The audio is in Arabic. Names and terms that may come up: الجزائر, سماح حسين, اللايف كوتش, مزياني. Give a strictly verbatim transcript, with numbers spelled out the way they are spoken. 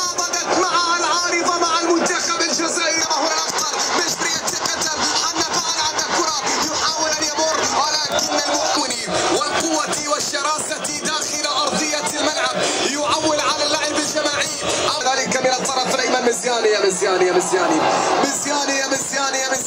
تناضلت مع العارضة مع المنتخب الجزائري. وهو الأخطر مجري يتكتل، حنفان عند الكرة يحاول أن يمر، ولكن المؤوني والقوة والشراسة داخل أرضية الملعب يعول على اللعب الجماعي. ذلك من الطرف الأيمن مزياني يا مزياني يا مزياني مزياني يا مزياني يا مزياني